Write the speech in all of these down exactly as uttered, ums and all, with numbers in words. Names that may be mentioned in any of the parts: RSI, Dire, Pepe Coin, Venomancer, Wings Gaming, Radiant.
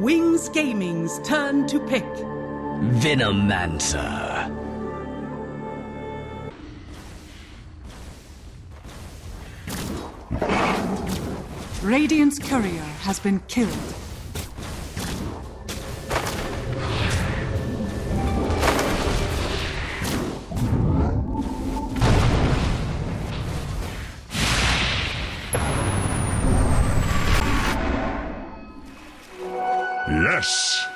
Wings Gaming's turn to pick. Venomancer. Radiant's courier has been killed. Yes.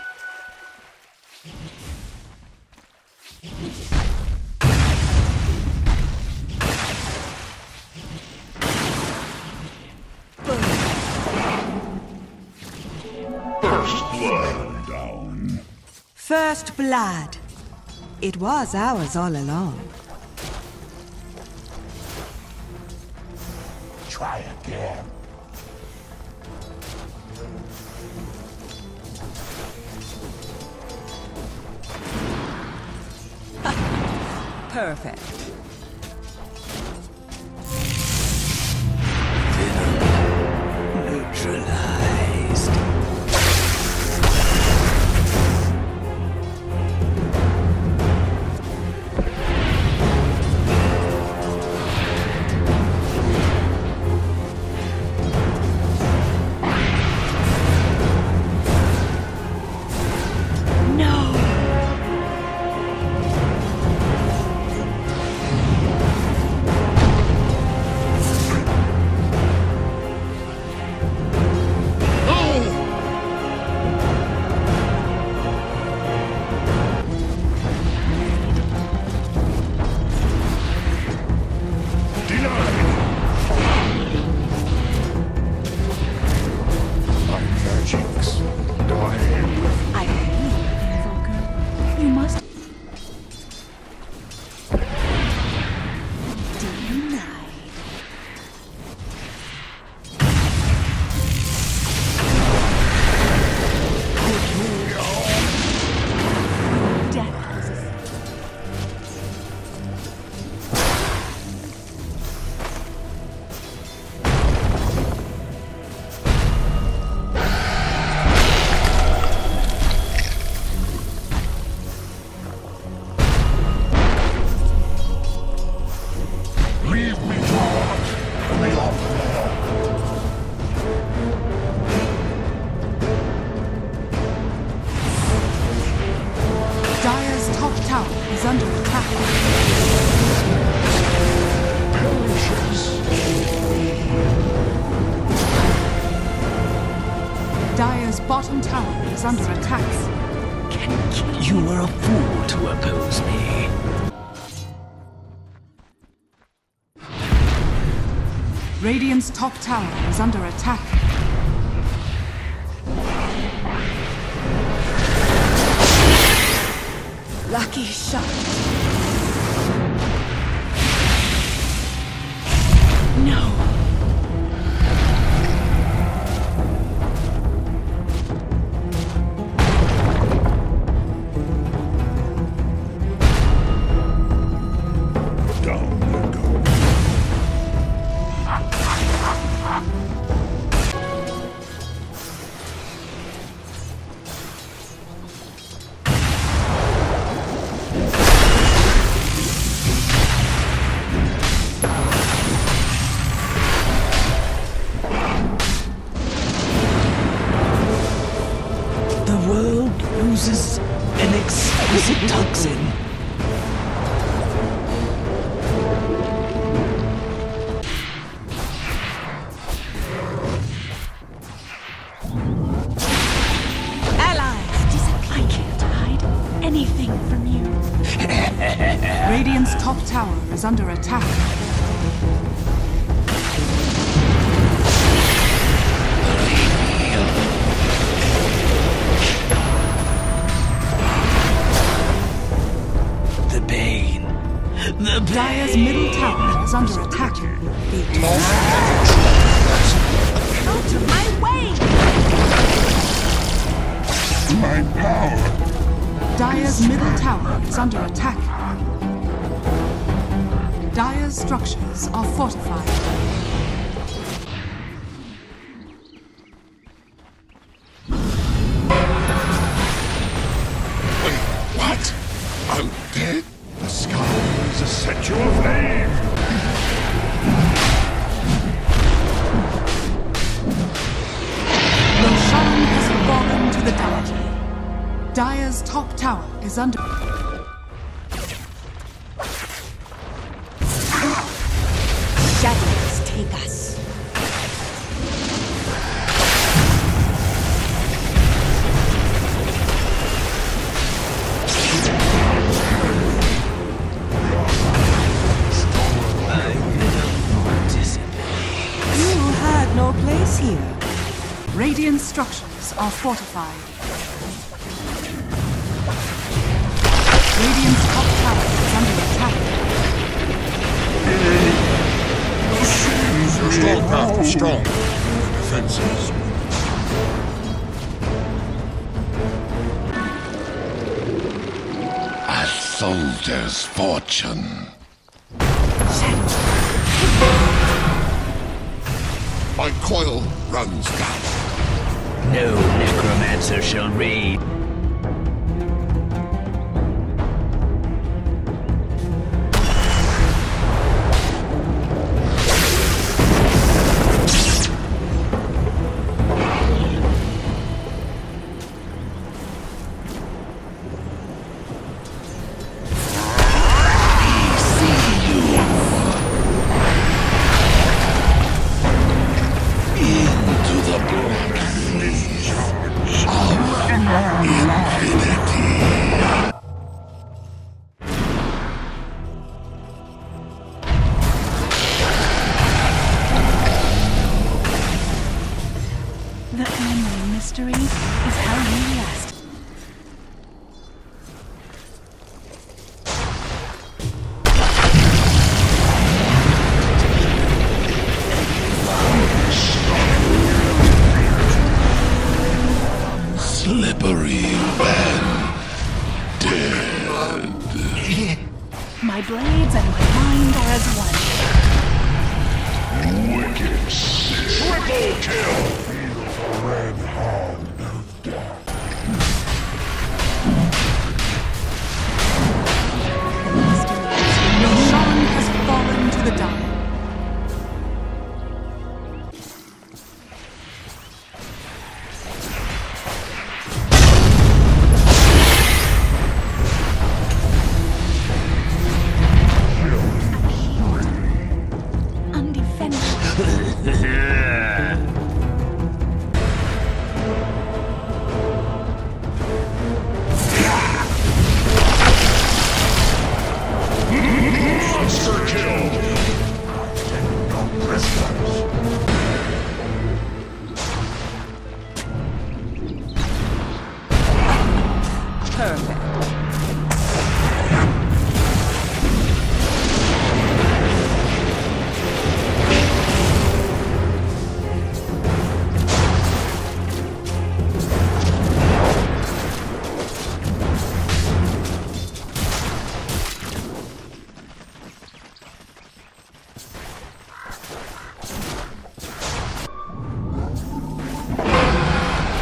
First blood down. First blood. It was ours all along. Try again. Perfect. Neutralized. No. Dire's bottom tower is under attack. Can kill you. You were a fool to oppose me. Radiant's top tower is under attack. Lucky shot. No. Uses an exquisite toxin. Allies disappear. I can't hide anything from you. Radiant's top tower is under attack. The Dire's middle tower is under attack. Out of my way! My power! Dire's middle tower is under attack. Dire's structures are fortified. to set you aflame! The tower. Dire's top tower is under. Shadows take us. You had no place here. Radiant structures are fortified. Radiant's top tower is under attack. Your stormcraft is strong. Defenses. A soldier's fortune. My coil runs down. No necromancer shall reign.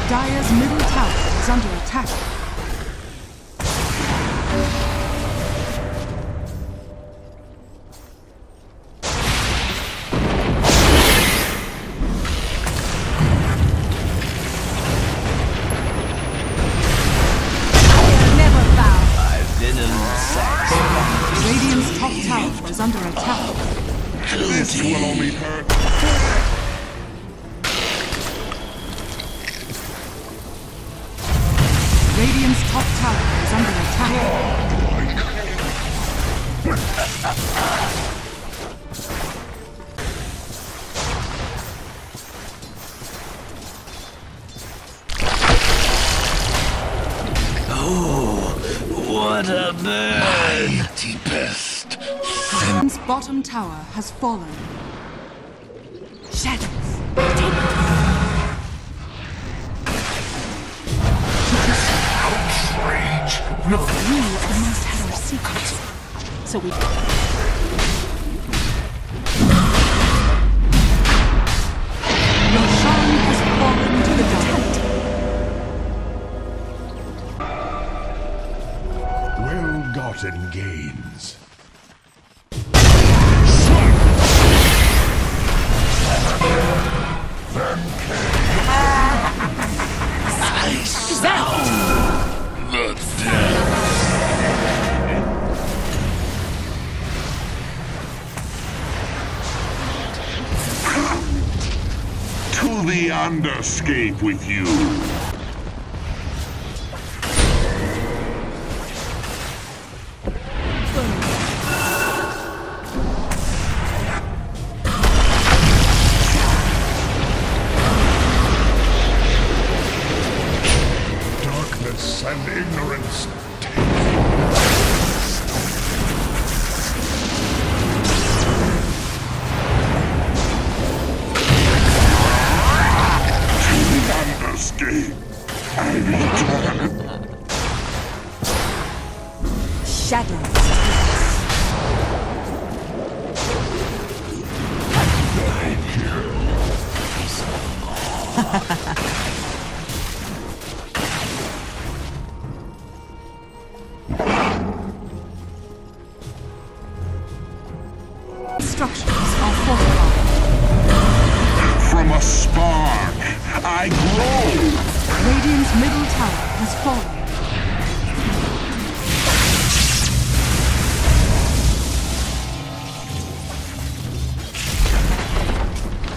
Dire's middle tower is under attack. Dire never bows. I've been in sex. Radiant's top tower is under attack. Oh, this will only hurt. Radiant's top tower is under attack. Oh, what a burn! My deepest. Radiant's bottom tower has fallen. Shadows, take it. No, you almost had our secrets, so we... Your shrine has fallen to the dark. Well-gotten gains. them came. I smell the death. To the underscape with you. Darkness and ignorance.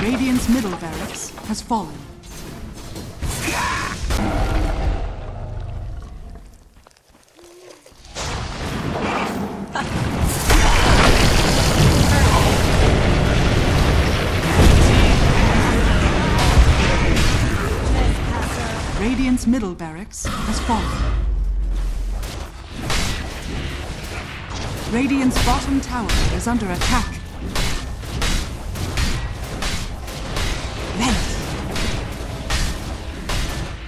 Radiant's middle barracks has fallen. Radiant's middle barracks has fallen. Radiant's bottom tower is under attack.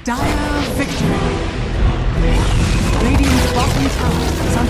Dire victory! Radiant's bottom tower is under